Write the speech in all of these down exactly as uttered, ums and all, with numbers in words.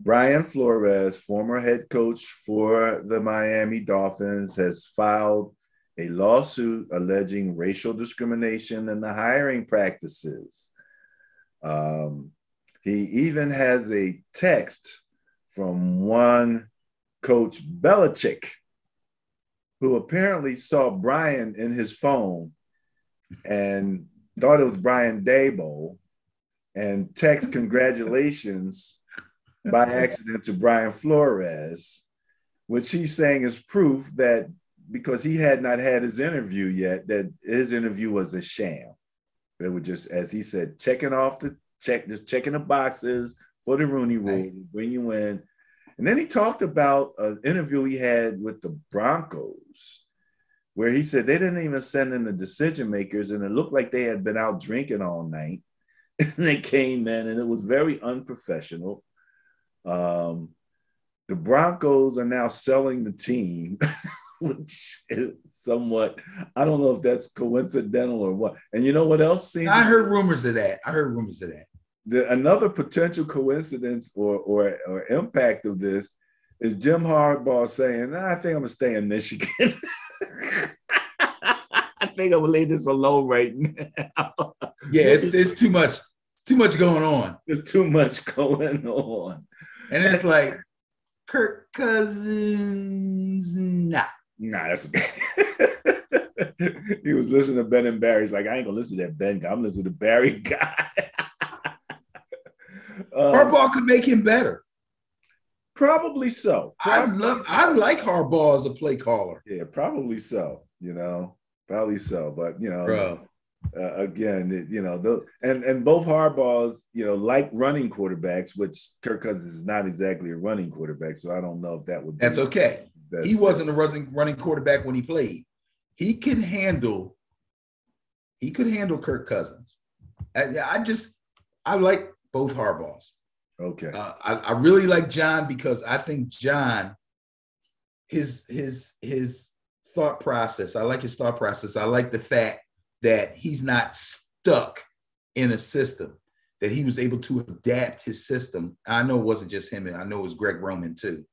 Brian Flores, former head coach for the Miami Dolphins, has filed a lawsuit alleging racial discrimination in the hiring practices. Um, he even has a text from one coach, Belichick, who apparently saw Brian in his phone and thought it was Brian Daboll and text congratulations by accident to Brian Flores, which he's saying is proof that because he had not had his interview yet, that his interview was a sham. They were just, as he said, checking off the check, just checking the boxes for the Rooney rule, bring you in. And then he talked about an interview he had with the Broncos, where he said they didn't even send in the decision makers, and it looked like they had been out drinking all night. And they came in, and it was very unprofessional. Um, the Broncos are now selling the team. Which is somewhat, I don't know if that's coincidental or what. And you know what else seems? I heard rumors of that. I heard rumors of that. The, another potential coincidence or, or or impact of this is Jim Harbaugh saying, nah, I think I'm going to stay in Michigan. I think I'm going to leave this alone right now. Yeah, it's, it's too much. It's too much going on. There's too much going on. And it's like, Kirk Cousins, nah. Nah, that's he was listening to Ben and Barry's. Like, I ain't gonna listen to that Ben guy. I'm listening to the Barry guy. um, Harbaugh could make him better. Probably so. Probably. I love. I like Harbaugh as a play caller. Yeah, probably so. You know, probably so. But you know, bro. Uh, again, you know, the, and and both Harbaughs, you know, like running quarterbacks, which Kirk Cousins is not exactly a running quarterback, so I don't know if that would. That's be okay. He wasn't a running running quarterback when he played. He could handle. He could handle Kirk Cousins. I, I just I like both Harbaughs. Okay. Uh, I, I really like John because I think John, his his his thought process. I like his thought process. I like the fact that he's not stuck in a system. That he was able to adapt his system. I know it wasn't just him, and I know it was Greg Roman too.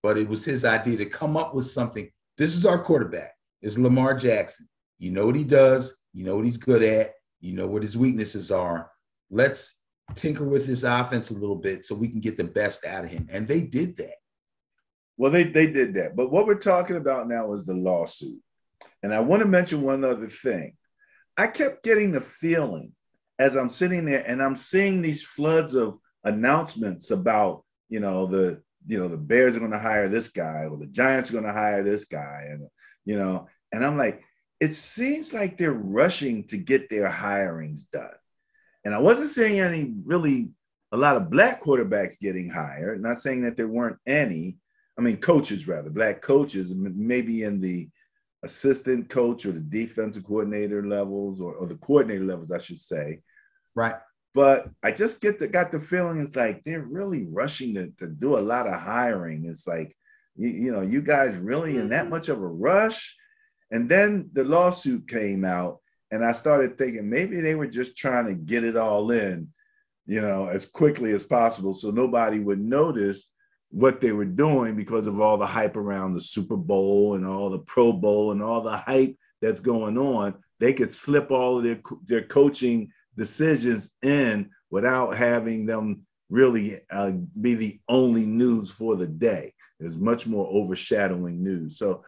But it was his idea to come up with something. This is our quarterback. It's Lamar Jackson. You know what he does. You know what he's good at. You know what his weaknesses are. Let's tinker with his offense a little bit so we can get the best out of him. And they did that. Well, they, they did that. But what we're talking about now is the lawsuit. And I want to mention one other thing. I kept getting the feeling as I'm sitting there and I'm seeing these floods of announcements about, you know, the you know, the Bears are going to hire this guy or the Giants are going to hire this guy. And, you know, and I'm like, it seems like they're rushing to get their hirings done. And I wasn't seeing any really a lot of black quarterbacks getting hired. Not saying that there weren't any, I mean, coaches rather, black coaches, maybe in the assistant coach or the defensive coordinator levels or, or the coordinator levels, I should say. Right. But I just get the, got the feeling it's like they're really rushing to, to do a lot of hiring. It's like, you, you know, you guys really in that much of a rush? And then the lawsuit came out and I started thinking maybe they were just trying to get it all in, you know, as quickly as possible so nobody would notice what they were doing because of all the hype around the Super Bowl and all the Pro Bowl and all the hype that's going on. They could slip all of their, their coaching decisions in without having them really uh, be the only news for the day. There's much more overshadowing news. So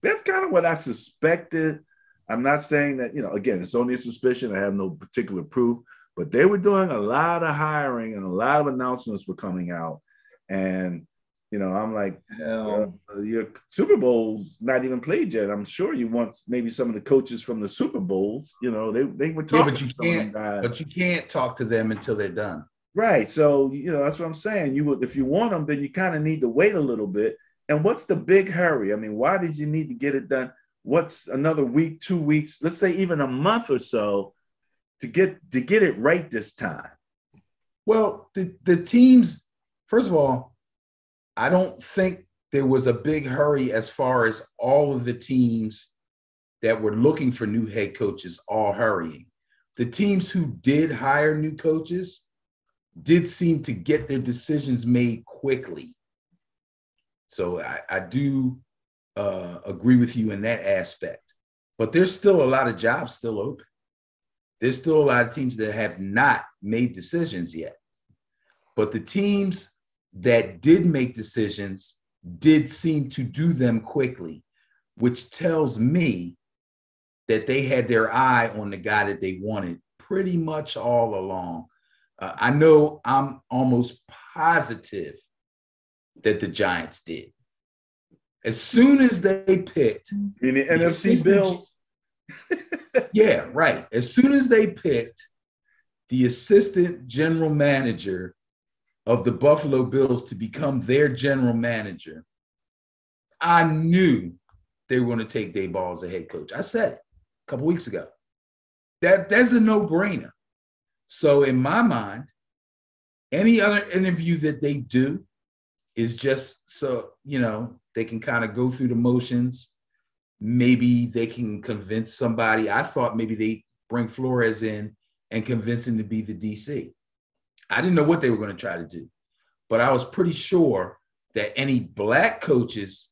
that's kind of what I suspected. I'm not saying that, you know, again, it's only a suspicion. I have no particular proof, but they were doing a lot of hiring and a lot of announcements were coming out. And, you know, I'm like, um, uh, your Super Bowl's not even played yet. I'm sure you want maybe some of the coaches from the Super Bowls, you know, they, they were talking yeah, but you to some can't, guys. But you can't talk to them until they're done. Right. So, you know, that's what I'm saying. You would, if you want them, then you kind of need to wait a little bit. And what's the big hurry? I mean, why did you need to get it done? What's another week, two weeks, let's say even a month or so to get to get it right this time? Well, the, the teams... First of all, I don't think there was a big hurry as far as all of the teams that were looking for new head coaches all hurrying. The teams who did hire new coaches did seem to get their decisions made quickly. So I, I do uh, agree with you in that aspect. But there's still a lot of jobs still open. There's still a lot of teams that have not made decisions yet. But the teams that did make decisions did seem to do them quickly, which tells me that they had their eye on the guy that they wanted pretty much all along. Uh, I know I'm almost positive that the Giants did. As soon as they picked. In the N F C Bills. Yeah, right. As soon as they picked the assistant general manager of the Buffalo Bills to become their general manager, I knew they were going to take Dave Ball as a head coach. I said it a couple weeks ago. That, that's a no-brainer. So in my mind, any other interview that they do is just so, you know, they can kind of go through the motions. Maybe they can convince somebody. I thought maybe they bring Flores in and convince him to be the D C. I didn't know what they were going to try to do, but I was pretty sure that any black coaches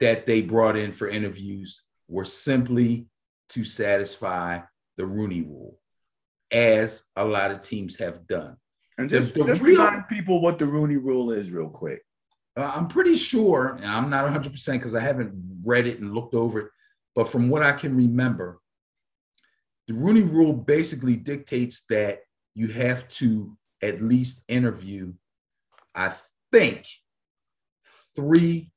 that they brought in for interviews were simply to satisfy the Rooney rule, as a lot of teams have done. And just, the, the just real, remind people what the Rooney rule is real quick. Uh, I'm pretty sure, and I'm not one hundred percent because I haven't read it and looked over it, but from what I can remember, the Rooney rule basically dictates that you have to at least interview, I think, three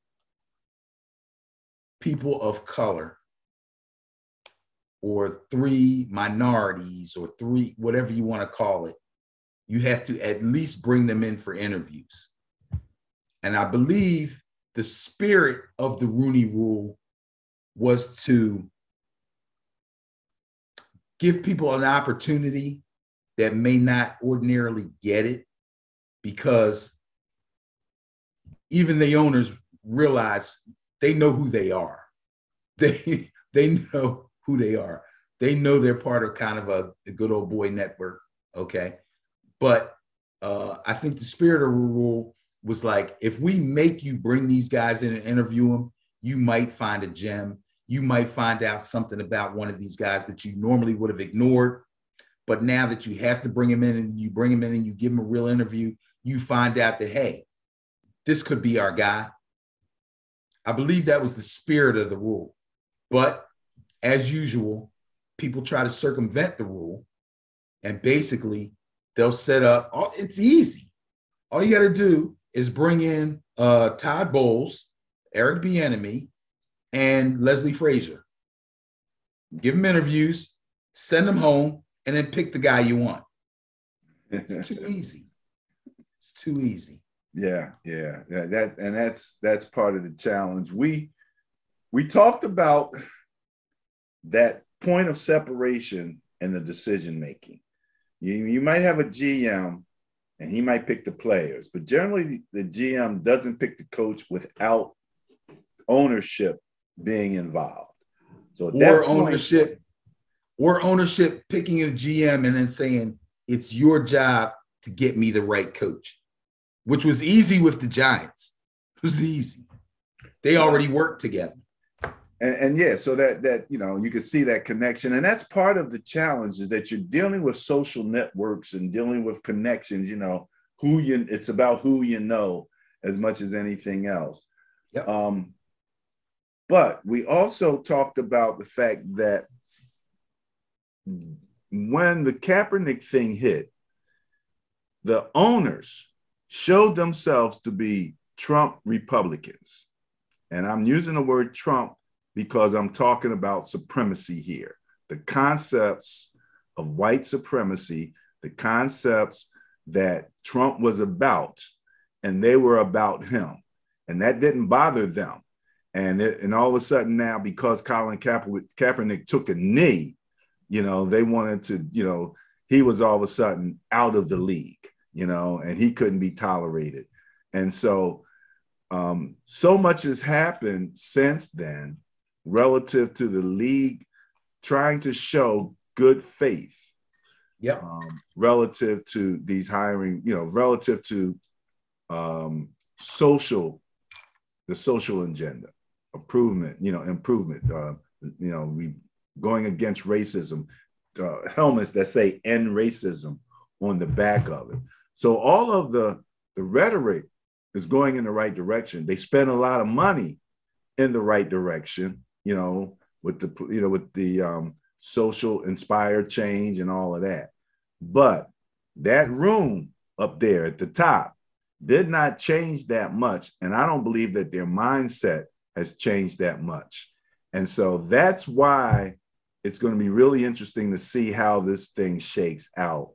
people of color or three minorities or three, whatever you want to call it. You have to at least bring them in for interviews. And I believe the spirit of the Rooney rule was to give people an opportunity that may not ordinarily get it, because even the owners realize they know who they are. They, they know who they are. They know they're part of kind of a, a good old boy network, okay? But uh, I think the spirit of the rule was like, if we make you bring these guys in and interview them, you might find a gem. You might find out something about one of these guys that you normally would have ignored. But now that you have to bring him in and you bring him in and you give him a real interview, you find out that, hey, this could be our guy. I believe that was the spirit of the rule. But as usual, people try to circumvent the rule. And basically, they'll set up, oh, it's easy. All you got to do is bring in uh, Todd Bowles, Eric Bieniemy, and Leslie Frazier. Give them interviews, send them home, and then pick the guy you want. It's too easy. It's too easy. Yeah, yeah, yeah. That and that's that's part of the challenge. We we talked about that point of separation in the decision making. You you might have a G M, and he might pick the players, but generally the G M doesn't pick the coach without ownership being involved. So at that ownership. Point, Or ownership picking a G M and then saying, it's your job to get me the right coach, which was easy with the Giants. It was easy. They already worked together. And, and yeah, so that, that, you know, you can see that connection. And that's part of the challenge, is that you're dealing with social networks and dealing with connections, you know, who you, it's about who you know as much as anything else. Yep. Um, but we also talked about the fact that when the Kaepernick thing hit, the owners showed themselves to be Trump Republicans. And I'm using the word Trump because I'm talking about supremacy here. The concepts of white supremacy, the concepts that Trump was about, and they were about him. And that didn't bother them. And, it, and all of a sudden now, because Colin Kaepernick, Kaepernick took a knee, you know, they wanted to, you know, he was all of a sudden out of the league, you know, and he couldn't be tolerated. And so, um, so much has happened since then relative to the league trying to show good faith Yeah. Um, relative to these hiring, you know, relative to um, social, the social agenda, improvement, you know, improvement, uh, you know, we going against racism, uh, helmets that say end racism on the back of it. So all of the, the rhetoric is going in the right direction. They spend a lot of money in the right direction, you know, with the, you know, with the um, social inspired change and all of that. But that room up there at the top did not change that much. And I don't believe that their mindset has changed that much. And so that's why it's going to be really interesting to see how this thing shakes out.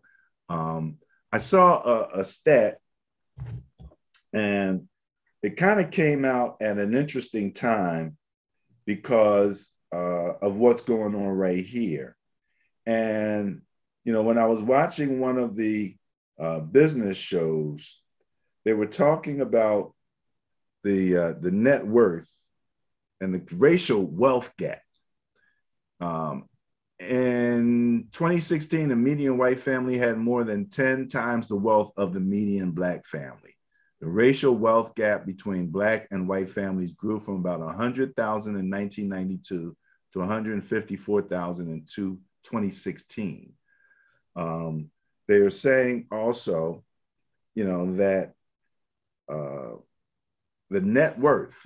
Um, I saw a, a stat, and it kind of came out at an interesting time because uh, of what's going on right here. And, you know, when I was watching one of the uh, business shows, they were talking about the uh, the net worth and the racial wealth gap. Um, in twenty sixteen, a median white family had more than ten times the wealth of the median black family. The racial wealth gap between black and white families grew from about one hundred thousand in nineteen ninety-two to one hundred fifty-four thousand in twenty sixteen. Um, they are saying also, you know, that uh, the net worth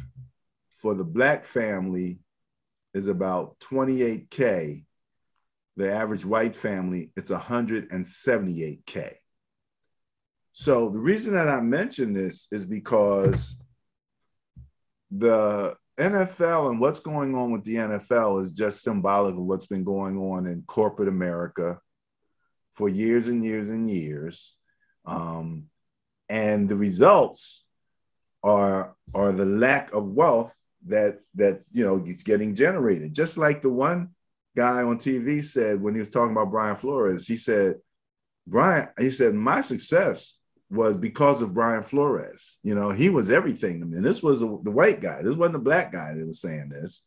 for the black family is about twenty-eight K. The average white family, it's one hundred seventy-eight K. So the reason that I mention this is because the N F L and what's going on with the N F L is just symbolic of what's been going on in corporate America for years and years and years. Um, and the results are, are the lack of wealth that, that, you know, it's getting generated. Just like the one guy on T V said, when he was talking about Brian Flores, he said, Brian, he said, my success was because of Brian Flores. You know, he was everything to me. And this was a, the white guy. This wasn't a black guy that was saying this.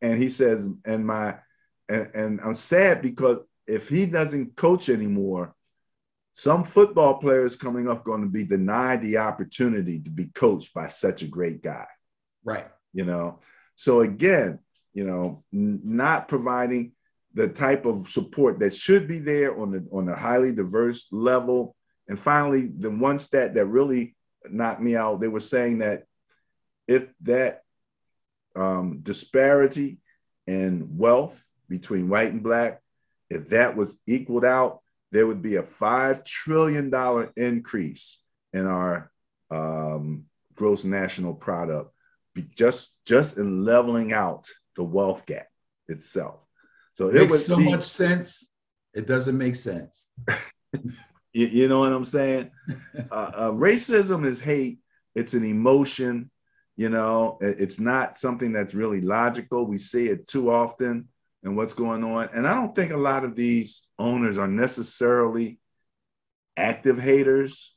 And he says, and my, and, and I'm sad because if he doesn't coach anymore, some football players coming up going to be denied the opportunity to be coached by such a great guy. Right. You know, so again, you know, n- not providing the type of support that should be there on the, on a highly diverse level. And finally, the one stat that really knocked me out, they were saying that if that um, disparity in wealth between white and black, if that was equaled out, there would be a five trillion dollars increase in our um, gross national product, just, just in leveling out the wealth gap itself. So it makes so much sense. It doesn't make sense. you, you know what I'm saying? uh, uh, racism is hate. It's an emotion. You know, it, it's not something that's really logical. We see it too often and what's going on. And I don't think a lot of these owners are necessarily active haters.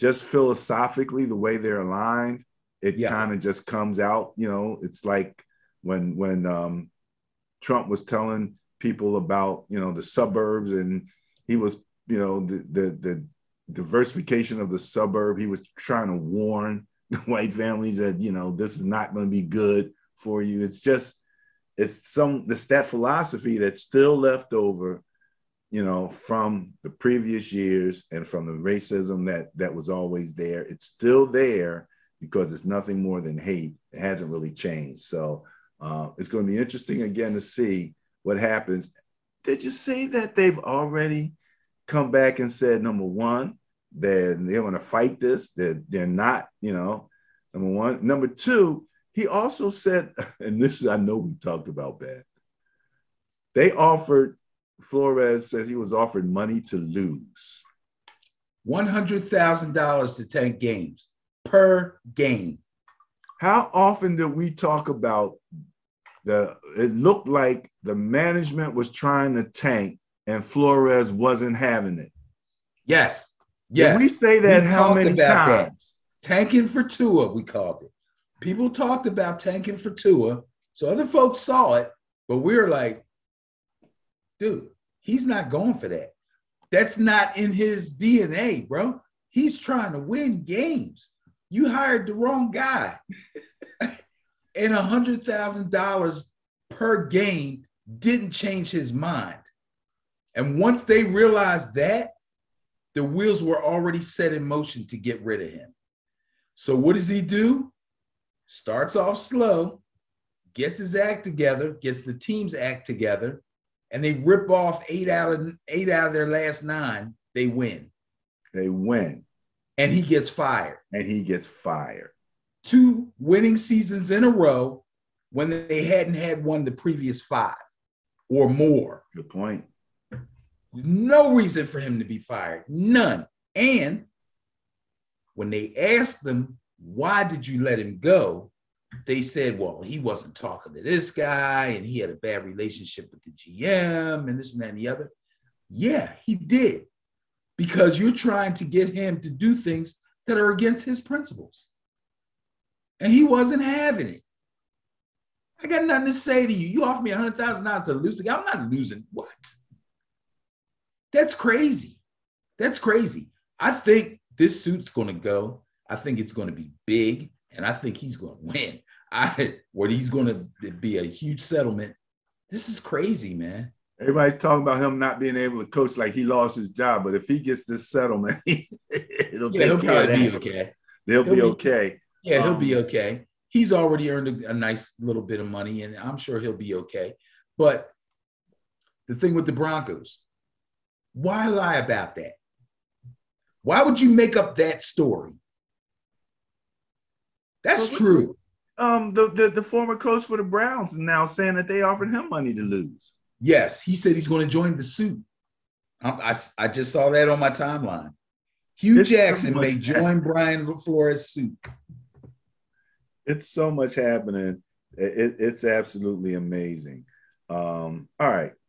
Just philosophically, the way they're aligned, it yeah. kind of just comes out. You know, it's like when, when, um, Trump was telling people about, you know, the suburbs, and he was, you know, the, the the diversification of the suburb. He was trying to warn the white families that, you know, this is not going to be good for you. It's just, it's some, it's that philosophy that's still left over, you know, from the previous years and from the racism that that was always there. It's still there because it's nothing more than hate. It hasn't really changed. So Uh, it's going to be interesting again to see what happens. Did you see that they've already come back and said, number one, they're, they want to fight this. They're, they're not, you know, number one. Number two, he also said, and this is, I know we talked about that. They offered, Flores said he was offered money to lose. one hundred thousand dollars to ten games per game. How often did we talk about the, it looked like the management was trying to tank and Flores wasn't having it? Yes. Yes. Did we say that we how many times? That. Tanking for Tua, we called it. People talked about tanking for Tua. So other folks saw it, but we were like, dude, he's not going for that. That's not in his D N A, bro. He's trying to win games. You hired the wrong guy. And one hundred thousand dollars per game didn't change his mind. And once they realized that, the wheels were already set in motion to get rid of him. So what does he do? Starts off slow, gets his act together, gets the team's act together, and they rip off eight out of eight out of their last nine. They win. They win. And he gets fired. And he gets fired. Two winning seasons in a row when they hadn't had one the previous five or more. Good point. No reason for him to be fired. None. And when they asked them, why did you let him go? They said, well, he wasn't talking to this guy and he had a bad relationship with the G M and this and that and the other. Yeah, he did. Because you're trying to get him to do things that are against his principles. And he wasn't having it. I got nothing to say to you. You offer me one hundred thousand dollars to lose a guy. I'm not losing. What? That's crazy. That's crazy. I think this suit's going to go. I think it's going to be big, and I think he's going to win. I, what he's going to be a huge settlement. This is crazy, man. Everybody's talking about him not being able to coach like he lost his job, but if he gets this settlement, it'll yeah, take care of that. Be okay. They'll he'll be okay. Yeah, um, he'll be okay. He's already earned a, a nice little bit of money, and I'm sure he'll be okay. But the thing with the Broncos, why lie about that? Why would you make up that story? That's so true. Um, the, the, the former coach for the Browns is now saying that they offered him money to lose. Yes, he said he's going to join the suit. I, I, I just saw that on my timeline. Hugh it's Jackson so may join Brian Flores' suit. It's so much happening. It, it, it's absolutely amazing. Um, all right.